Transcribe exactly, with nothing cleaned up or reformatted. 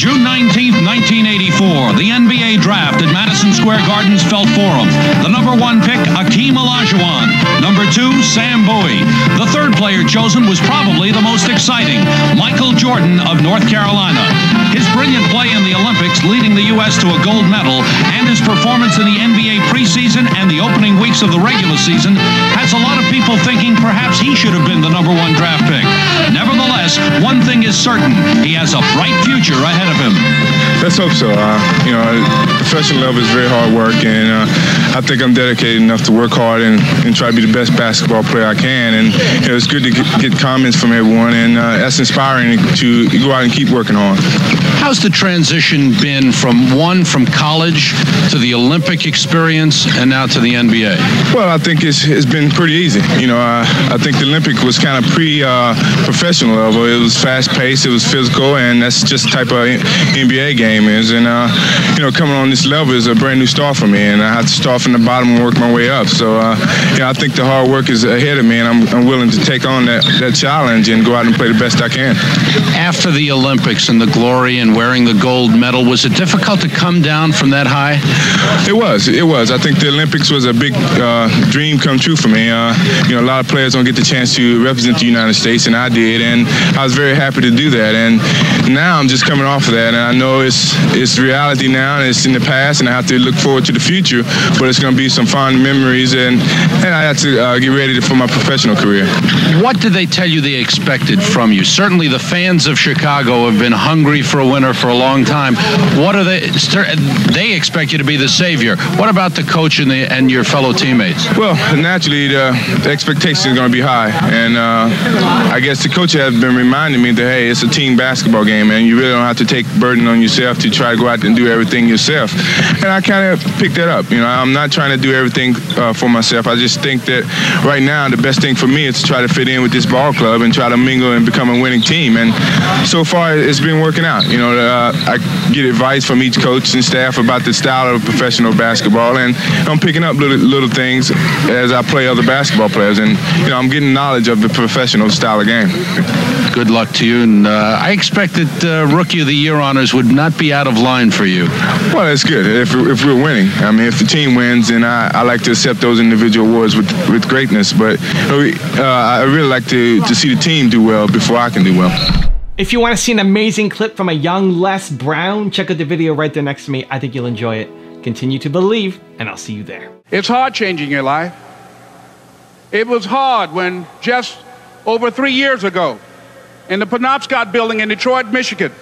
June nineteenth, nineteen eighty-four, the N B A draft at Madison Square Garden's Felt Forum. The number one pick, Akeem Olajuwon. Number two, Sam Bowie. The third player chosen was probably the most exciting, Michael Jordan of North Carolina. His brilliant play in the Olympics, leading the U S to a gold medal, and his performance in the N B A preseason and the opening weeks of the regular season has a lot of people thinking perhaps he should have been the number one draft pick. Nevertheless, one thing is certain, he has a bright future ahead of him. Let's hope so. Uh, you know, professional level is very hard work, and uh, I think I'm dedicated enough to work hard and, and try to be the best basketball player I can. And you know, it's good to get, get comments from everyone, and uh, that's inspiring to go out and keep working on. How's the transition been from one from college to the Olympic experience and now to the N B A? Well, I think it's, it's been pretty easy. You know, I, I think the Olympic was kind of pre-professional uh, level. It was fast-paced, it was physical, and that's just the type of N B A game is. And uh, you know, coming on this level is a brand new start for me, and I have to start from the bottom and work my way up. So, uh, you know, I think the hard work is ahead of me, and I'm, I'm willing to take on that, that challenge and go out and play the best I can. After the Olympics and the glory and wearing the gold medal, was it difficult to come down from that high? It was. It was. I think the Olympics was a big uh, dream come true for me. Uh, you know, a lot of players don't get the chance to represent the United States, and I did, and I was very happy to do that. And now I'm just coming off of that, and I know it's it's reality now, and it's in the past, and I have to look forward to the future. But it's going to be some fond memories, and and I have to uh, get ready for my professional career. What did they tell you they expected from you? Certainly, the fans of Chicago have been hungry for a win. For a long time. What are they? They expect you to be the savior. What about the coach and, the, and your fellow teammates? Well, naturally, the, the expectation is going to be high, and uh, I guess the coach has been reminding me that, hey, it's a team basketball game, and you really don't have to take burden on yourself to try to go out and do everything yourself. And I kind of picked that up. You know, I'm not trying to do everything uh, for myself. I just think that right now the best thing for me is to try to fit in with this ball club and try to mingle and become a winning team. And so far, it's been working out. You know, Uh, I get advice from each coach and staff about the style of professional basketball, and I'm picking up little, little things as I play other basketball players, and you know, I'm getting knowledge of the professional style of game. Good luck to you, and uh, I expect that uh, Rookie of the Year honors would not be out of line for you. Well, that's good if, if we're winning. I mean, if the team wins, then I, I like to accept those individual awards with, with greatness, but uh, I really like to, to see the team do well before I can do well. If you want to see an amazing clip from a young Les Brown, check out the video right there next to me. I think you'll enjoy it. Continue to believe, and I'll see you there. It's hard changing your life. It was hard when just over three years ago in the Penobscot building in Detroit, Michigan,